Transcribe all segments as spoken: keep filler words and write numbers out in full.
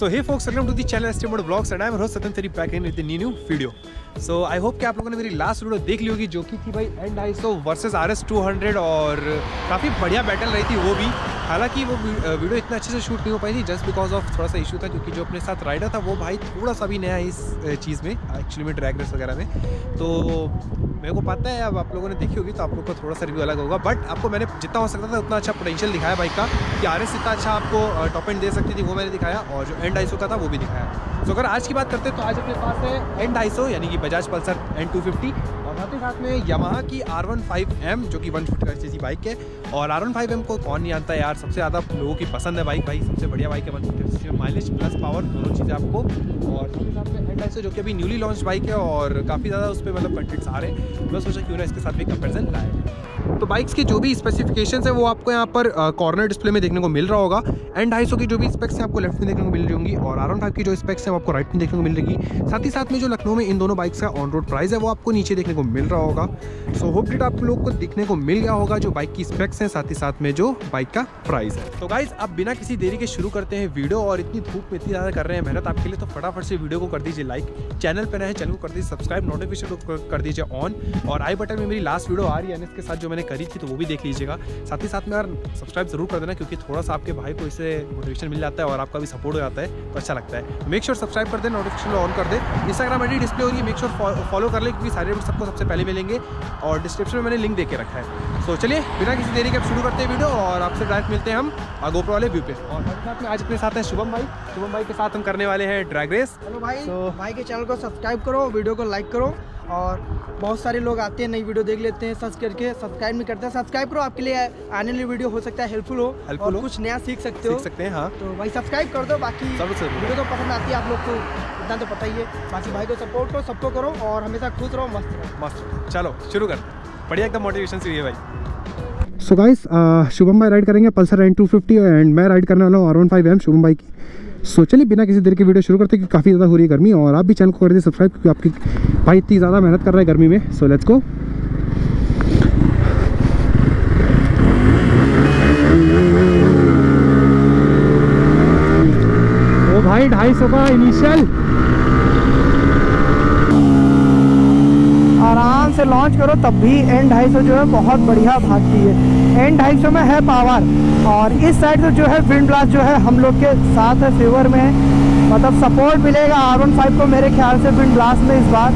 So hey folks, welcome to the channel Estimate Vlogs and I am your host Satyam Teri back in with the new new video. So I hope कि आप लोगों ने मेरी last video देख ली होगी जो कि थी भाई एन ढाई सौ versus R S two hundred और काफ़ी बढ़िया बैटल रही थी वो भी, हालांकि वो वीडियो इतना अच्छे से शूट नहीं हो पाई थी जस्ट बिकॉज ऑफ थोड़ा सा इशू था क्योंकि जो अपने साथ राइडर था वो भाई थोड़ा सा भी नया इस चीज़ में एक्चुअली में ड्रैग रेस वगैरह में, तो मेरे को पता है अब आप लोगों ने देखी होगी तो आप लोग को थोड़ा सा रिव्यू अलग होगा, बट आपको मैंने जितना हो सकता था उतना अच्छा पोटेंशियल दिखाया बाइक का कि आर एस इतना अच्छा आपको टॉप एंड दे सकती थी वो मैंने दिखाया और जो एन ढाई सौ का था वो भी दिखाया। तो अगर आज की बात करते हैं तो आज अपने पास है एन ढाई सौ यानी कि Bajaj Pulsar N two fifty और साथ ही साथ में यामाहा की आर वन फाइव एम जो कि वन फिफ्टी सीसी बाइक है और आर वन फाइव एम को कौन नहीं आता है यार, सबसे ज़्यादा लोगों की पसंद है बाइक भाई, सबसे बढ़िया बाइक है वन फिफ्टी सीसी में माइलेज प्लस पावर दोनों चीज़ें आपको, और साथ ही साथ में एन ढाई सौ जो कि अभी न्यूली लॉन्च बाइक है और काफ़ी ज़्यादा उस पर मतलब कंटेंट्स आ रहे हैं, मैं सोचा क्यों ना इसके साथ भी कंपेरिजन लाए। तो बाइक्स के जो भी स्पेसिफिकेशंस है वो आपको यहाँ पर कॉर्नर डिस्प्ले में देखने को मिल रहा होगा। एन ढाई सौ की जो भी स्पेक्स हैं आपको लेफ्ट में देखने को मिल रही होंगी और आर वन फाइव की जो स्पेक्स हैं आपको राइट में देखने को मिल रही है। साथ ही साथ में जो लखनऊ में इन दोनों बाइक्स का ऑन रोड प्राइस है वो आपको नीचे देखने को मिल रहा होगा। सो होप डेट आप लोग को देखने को मिल गया होगा जो बाइक की स्पेक्स हैं साथ ही साथ में जो बाइक का प्राइस है। तो गाइज अब बिना किसी देरी के शुरू करते हैं वीडियो, और इतनी धूप में इतनी ज़्यादा कर रहे हैं मेहनत आपके लिए तो फटाफट से वीडियो को कर दीजिए लाइक, चैनल पर नए चैनल को कर दीजिए सब्सक्राइब, नोटिफिकेशन को कर दीजिए ऑन और आई बटन में मेरी लास्ट वीडियो आ रही है इसके साथ जो मैंने करी थी तो वो भी देख लीजिएगा। साथ ही साथ में यार सब्सक्राइब जरूर कर देना क्योंकि थोड़ा सा आपके भाई को इससे मोटिवेशन मिल जाता है और आपका भी सपोर्ट हो जाता है तो अच्छा लगता है। मेक श्योर सब्सक्राइब कर दे, नोटिफिकेशन ऑन कर दे, इंस्टाग्राम आईडी डिस्प्ले हो रही है मेक श्योर फॉलो कर ले क्योंकि सारे सबको सबसे पहले मिलेंगे और डिस्क्रिप्शन में मैंने लिंक दे के रखा है। सो चलिए बिना किसी देरी के आप शुरू करते हैं वीडियो और आपसे डायरेक्ट मिलते हैं हम गोप्रो वाले व्यू पे। और साथ में आज अपने साथ हैं शुभम भाई, शुभम भाई के साथ हम करने वाले हैं ड्रैग रेस। हेलो भाई, भाई के चैनल को सब्सक्राइब करो, वीडियो को लाइक करो, और बहुत सारे लोग आते हैं नई वीडियो देख लेते हैं सर्च करके, सब्सक्राइब नहीं करते हैं, सब्सक्राइब करो, आपके लिए आने वाली वीडियो हो सकता है हेल्पफुल हो, हेल्पफुल हो, कुछ नया सीख सकते हो, सीख सकते हैं। हाँ तो भाई सब्सक्राइब कर दो, बाकी वीडियो तो पसंद आती है आप लोग को इतना तो पता ही है, बाकी भाई को सपोर्ट करो, सबको करो और हमेशा खुश रहो, मस्त रहो मस्त। चलो शुरू कर, बढ़िया एकदम मोटिवेशन से ये भाई। सो गाइस शुभम भाई राइड करेंगे Pulsar N two fifty and मैं राइड करने वाला हूँ R one five M Shubham भाई की। सो चलिए बिना किसी देर की वीडियो शुरू करते हैं क्योंकि काफ़ी ज़्यादा हो रही है गर्मी और आप भी चैनल को कर दीजिए सब्सक्राइब क्योंकि आपकी भाई इतनी ज़्यादा मेहनत कर रहा है गर्मी में। So let's go. ओ भाई ढाई सौ का इनिशियल, आराम से लॉन्च करो तब भी एन ढाई सौ जो है बहुत बढ़िया भागती है। एन ढाई सौ में है पावर और इस साइड तो जो है विंड ब्लास्ट जो है हम लोग के साथ है फेवर में, मतलब सपोर्ट मिलेगा आर वन फाइव को मेरे ख्याल से विंड ब्लास्ट में इस बार।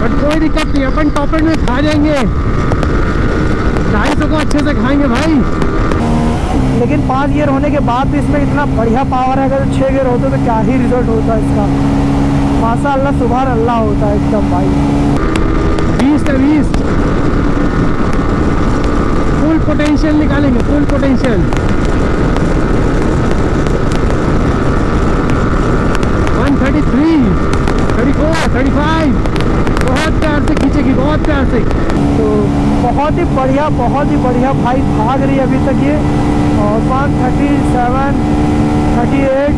बट कोई दिक्कत नहीं, अपन टॉप एंड में खा जाएंगे, ढाई सौ को अच्छे से खाएंगे भाई। लेकिन पाँच गियर होने के बाद भी इसमें इतना बढ़िया पावर है, अगर छः गियर होते तो क्या ही रिजल्ट होता है इसका, माशाल्लाह सुभान अल्लाह होता है एकदम भाई। बीस का बीस फुल पोटेंशियल निकालेंगे, full potential one thirty three thirty four thirty five, बहुत प्यार से खींचेगी, बहुत प्यार से। तो बहुत ही बढ़िया, बहुत ही बढ़िया भाई भाग रही है अभी तक ये, और one thirty seven thirty eight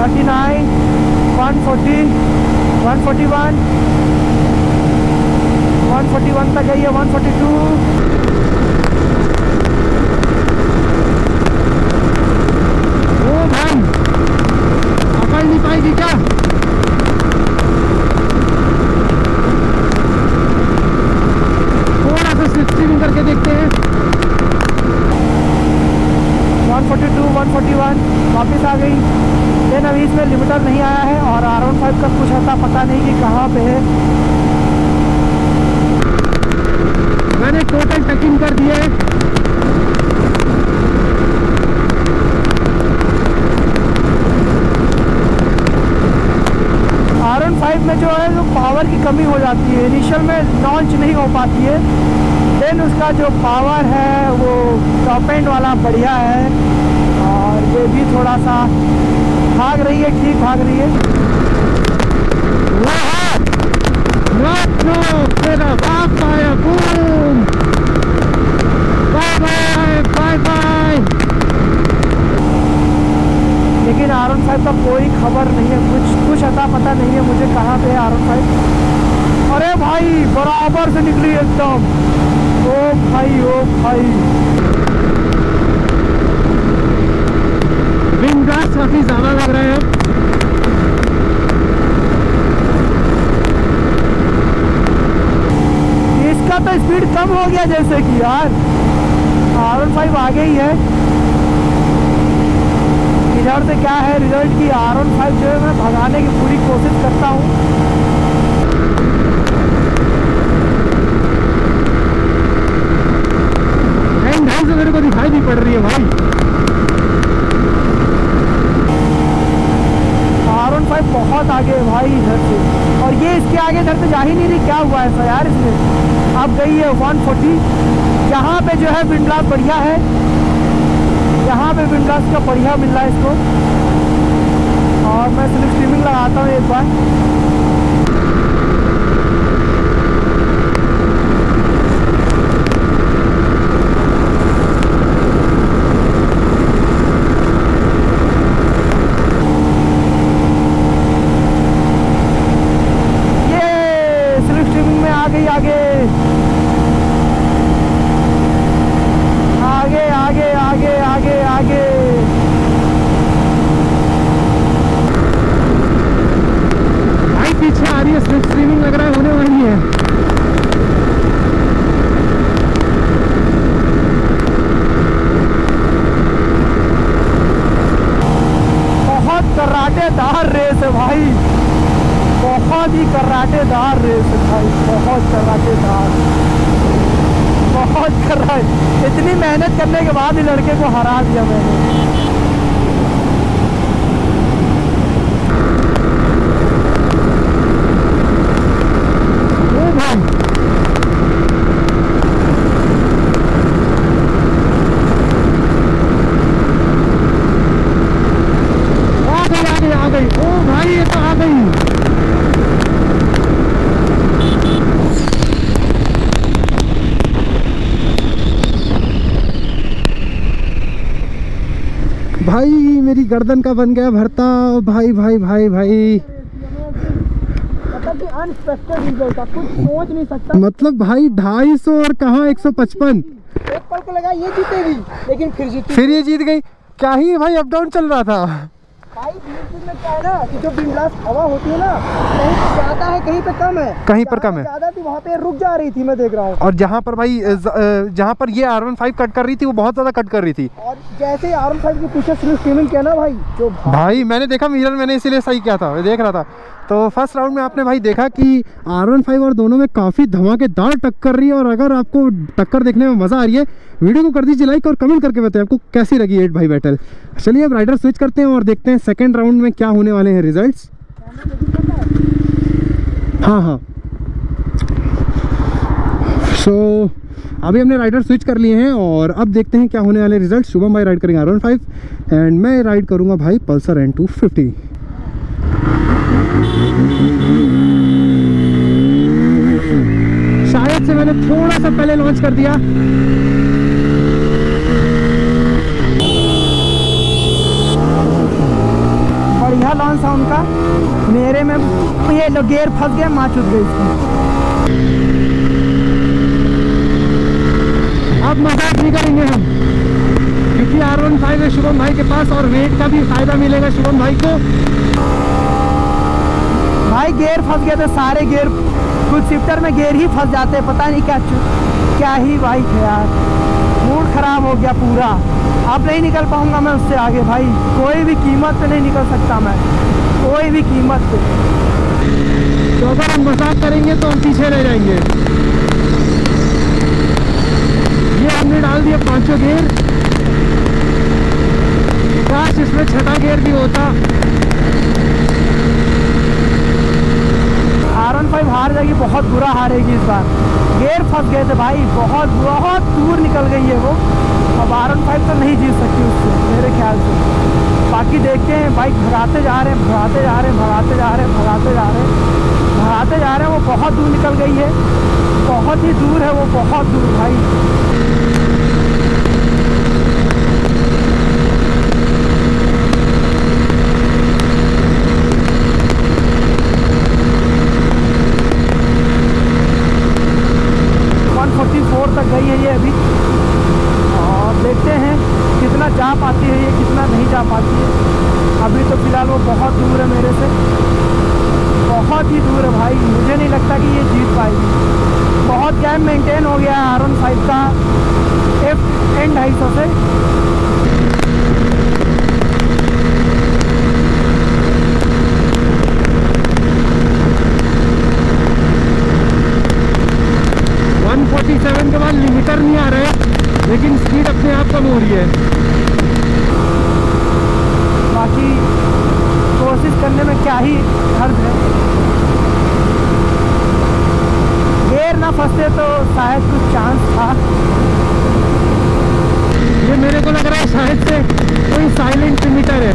thirty nine one forty one forty one one forty one तक है ये, वन फोर्टी टू। ओ भाई पकड़ नहीं पाएगी क्या? थोड़ा सा स्ट्रीमिंग करके देखते हैं। One forty two one forty one वापस आ गई, लेकिन अभी इसमें लिमिटर नहीं आया है और आर वन फाइव का कुछ ऐसा पता नहीं कि कहाँ पे है। मैंने टोटल टकिंग कर दिए, आर वन फाइव में जो है तो पावर की कमी हो जाती है, इनिशियल में लॉन्च नहीं हो पाती है, लेकिन उसका जो पावर है वो टॉप एंड वाला बढ़िया है और ये भी थोड़ा सा भाग रही है, ठीक भाग रही है। Bye bye bye bye. R one five का कोई खबर नहीं है, कुछ कुछ अता पता नहीं है मुझे कहाँ पे है आर वन फाइव। अरे भाई बराबर से निकली एकदम, ओ भाई ओ भाई। विंड ब्लास्ट काफ़ी ज़्यादा लग रहा है। तो स्पीड कम हो गया जैसे कि यार आर वन फाइव आगे ही है। रिजल्ट से क्या है, रिजल्ट की आर वन फाइव जो है मैं भगाने की पूरी कोशिश करता हूँ। हैंड हैंड से मेरे को दिखाई नहीं पड़ रही है भाई। आर वन फाइव बहुत आगे है भाई इधर से, और ये इसके आगे इधर से जा ही नहीं रही। क्या हुआ ऐसा यार, इसमें अब गई है वन फोर्टी। यहाँ पे जो है विंड ब्लास्ट बढ़िया है, यहाँ पे विंड ब्लास्ट का बढ़िया मिल रहा है इसको। और मैं सिर्फ स्ट्रीमिंग लगाता हूँ एक बार। कराटेदार रेस है भाई, बहुत ही कराटेदार रेस है भाई, बहुत कराटेदार, बहुत कराटे। इतनी मेहनत करने के बाद ही लड़के को हरा दिया मैंने। ओ भाई भाई मेरी गर्दन का बन गया भरता भाई भाई भाई भाई, कुछ सोच नहीं सकता। मतलब भाई ढाई सौ और कहाँ एक सौ पचपन। ये जीतेगी लेकिन फिर जीती, फिर ये जीत गई। क्या ही भाई अप डाउन चल रहा था भाई। बीच में क्या है ना कि जो विंड ब्लास्ट हवा होती है ना, कहीं पे ज्यादा है कहीं पे कम है, कहीं पर कम है ज्यादा थी, वहाँ पे रुक जा रही थी मैं देख रहा हूँ। और जहाँ पर भाई जहाँ पर ये आर वन फाइव कट कर रही थी वो बहुत ज्यादा कट कर रही थी। और जैसे आर वन फाइव के पीछे सिर्फ स्ट्रीमिंग किया ना भाई, जो भाई, भाई मैंने देखा मिरर, मैंने इसीलिए सही किया था, मैं देख रहा था। तो फर्स्ट राउंड में आपने भाई देखा कि आर वन फाइव और दोनों में काफ़ी धमाकेदार टक्कर रही है। और अगर आपको टक्कर देखने में मज़ा आ रही है, वीडियो को कर दीजिए लाइक और कमेंट करके बताएं आपको कैसी लगी एट भाई बैटल। चलिए अब राइडर स्विच करते हैं और देखते हैं सेकंड राउंड में क्या होने वाले हैं रिजल्ट्स। हाँ हाँ सो so, अभी हमने राइडर स्विच कर लिए हैं और अब देखते हैं क्या होने वाले रिजल्ट। शुभम भाई राइड करेंगे आर वन फाइव एंड मैं राइड करूँगा भाई पल्सर एन टू फिफ्टी। शायद से मैंने थोड़ा सा पहले लॉन्च कर दिया। बढ़िया लॉन्च था उनका, मेरे में ये लो गेयर फंस गया, माँ चुप गई इसकी। अब मजाक नहीं करेंगे हम क्योंकि आर वन फाइव है शुभम भाई के पास और वेट का भी फायदा मिलेगा शुभम भाई को। भाई गेयर फंस गया तो सारे गेयर, कुछ शिफ्टर में गेयर ही फंस जाते हैं, पता नहीं क्या क्या ही बाइक है यार। मूड खराब हो गया पूरा, अब नहीं निकल पाऊंगा मैं उससे आगे भाई, कोई भी कीमत पे नहीं निकल सकता मैं, कोई भी कीमत पे। तो अगर हम मजाक करेंगे तो हम पीछे रह जाएंगे। ये हमने डाल दिया पाँचों गेयर, काश इसमें छठा गेयर भी होता। आर वन फाइव हार जाएगी, बहुत बुरा हारेगी इस बार। गेयर फंस गए थे भाई, बहुत बहुत दूर निकल गई है वो। अब आर वन फाइव तो नहीं जीत सकती उससे मेरे ख्याल से। बाकी देखते हैं, बाइक भगाते जा रहे हैं भगाते जा रहे हैं भगाते जा रहे हैं भगाते जा रहे हैं भगाते जा रहे हैं वो बहुत दूर निकल गई है, बहुत ही दूर है वो, बहुत दूर भाई। जा पाती है ये कितना नहीं जा पाती है। अभी तो फिलहाल वो बहुत दूर है मेरे से, बहुत ही दूर है भाई, मुझे नहीं लगता कि ये जीत पाएगी। बहुत गैप मेंटेन हो गया है आर वन फाइव का एफ एन ढाई सौ से। वन फोर्टी सेवन के बाद लिमिटर नहीं आ रहा है, लेकिन स्पीड अपने आप कम हो रही है। बाकी कोशिश करने में क्या ही हर्ज है, देर ना फंसते तो शायद कुछ चांस था। ये मेरे को लग रहा है शायद से कोई साइलेंट लिमिटर है।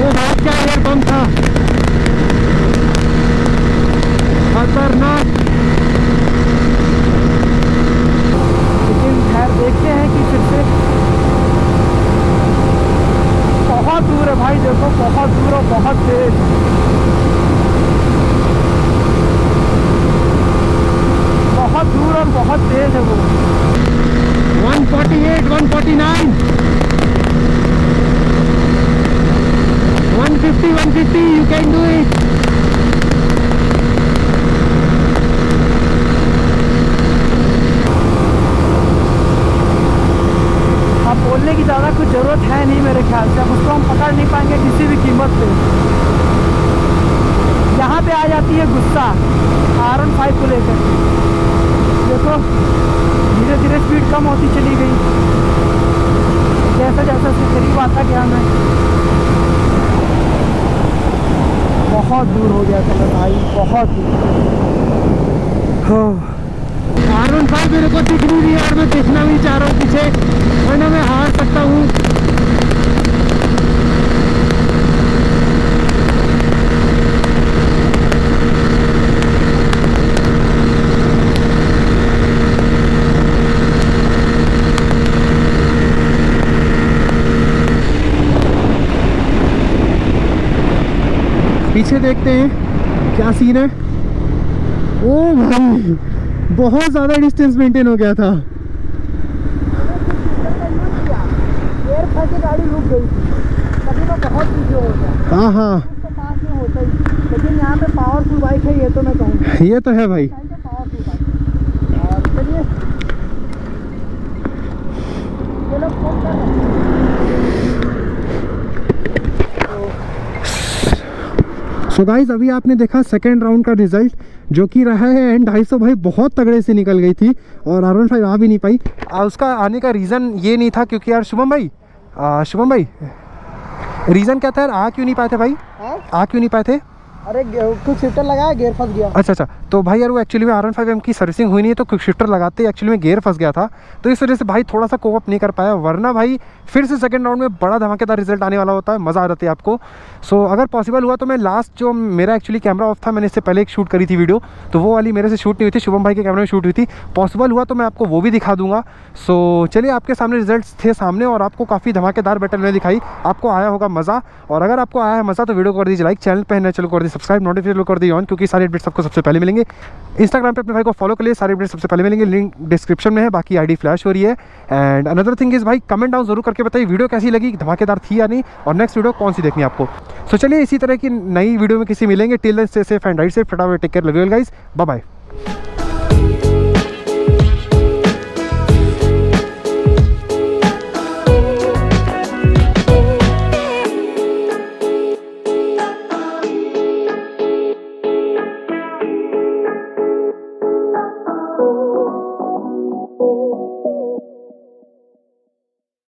वो बात क्या एयर पंप था, खतरनाक। देखते हैं कि फिर से बहुत दूर है भाई, देखो बहुत दूर और बहुत तेज। बहुत दूर और बहुत तेज है वो। One forty eight, one forty nine, one fifty, one fifty, you can do it. बोलने की ज़्यादा कुछ ज़रूरत है नहीं मेरे ख्याल से, अब उसको हम पकड़ नहीं पाएंगे किसी भी कीमत पे। यहाँ पे आ जाती है गुस्सा आर एन फाइव को लेकर। देखो धीरे धीरे स्पीड कम होती चली गई जैसा जैसा उसके करीब आता गया मैं। बहुत दूर हो गया था भाई, बहुत दूर। आर वन फाइव मेरे को दिख नहीं रही है और मैं देखना भी चाह रहा हूँ पीछे, वरना मैं हार सकता हूँ। पीछे देखते हैं क्या सीन है। ओ भाई बहुत ज़्यादा डिस्टेंस मेंटेन हो गया था। गाड़ी रुक गई तो बहुत हो गया। हाँ हाँ होता ही, लेकिन यहाँ पे पावरफुल बाइक है ये तो मैं कहूँगा। ये तो है भाई, पावरफुल बाइक। और चलिए चलो फोन कर। सो गाइस अभी आपने देखा सेकेंड राउंड का रिजल्ट जो कि रहा है एंड ढाई सौ भाई बहुत तगड़े से निकल गई थी और आर वन फाइव आ भी नहीं पाई। उसका आने का रीज़न ये नहीं था क्योंकि यार शुभम भाई आ, शुभम भाई रीज़न क्या था यार, आ क्यों नहीं पाए थे भाई? है? आ क्यों नहीं पाए थे? अरे क्विक शिफ्टर लगाया, गेयर फंस गया। अच्छा अच्छा, तो भाई यार वो एक्चुअली में आर वन फाइव एम की सर्विसिंग हुई नहीं है तो क्विक शिफ्टर लगाते एक्चुअली में गेयर फंस गया था, तो इस वजह से भाई थोड़ा सा कोप नहीं कर पाया, वरना भाई फिर से सेकंड राउंड में बड़ा धमाकेदार रिजल्ट आने वाला होता है, मज़ा आ जाती है आपको। सो अगर पॉसिबल हुआ तो मैं लास्ट जो मेरा एक्चुअली कैमरा ऑफ था, मैंने इससे पहले एक शूट करी थी वीडियो, तो वो वाली मेरे से शूट नहीं हुई थी, शुभम भाई के कैमरे में शूट हुई थी। पॉसिबल हुआ तो मैं आपको वो भी दिखा दूंगा। सो चलिए आपके सामने रिजल्ट्स थे सामने और आपको काफ़ी धमाकेदार बैटल मैंने दिखाई, आपको आया होगा मज़ा। और अगर आपको आया है मज़ा तो वीडियो कर दीजिए लाइक, चैनल पर नए चलो कर दीजिए सब्सक्राइब, नोटिफिकेशन कर दीजिए ऑन, क्योंकि सारे अपडेट्स आपको सबसे पहले मिलेंगे। इंस्टाग्राम पे अपने भाई को फॉलो कर लिए, सारे अपडेट्स सबसे पहले मिलेंगे, लिंक डिस्क्रिप्शन में है। बाकी आईडी फ्लैश हो रही है। एंड अनदर थिंग इज भाई कमेंट डाउन जरूर करके बताइए वीडियो कैसी लगी, धमाकेदार थी या नहीं, और नेक्स्ट वीडियो कौन सी देखनी आपको। सो so, चलिए इसी तरह की नई वीडियो में किसी मिलेंगे। Till then stay safe and ride safe, फटाफट take care, love you all guys, bye bye.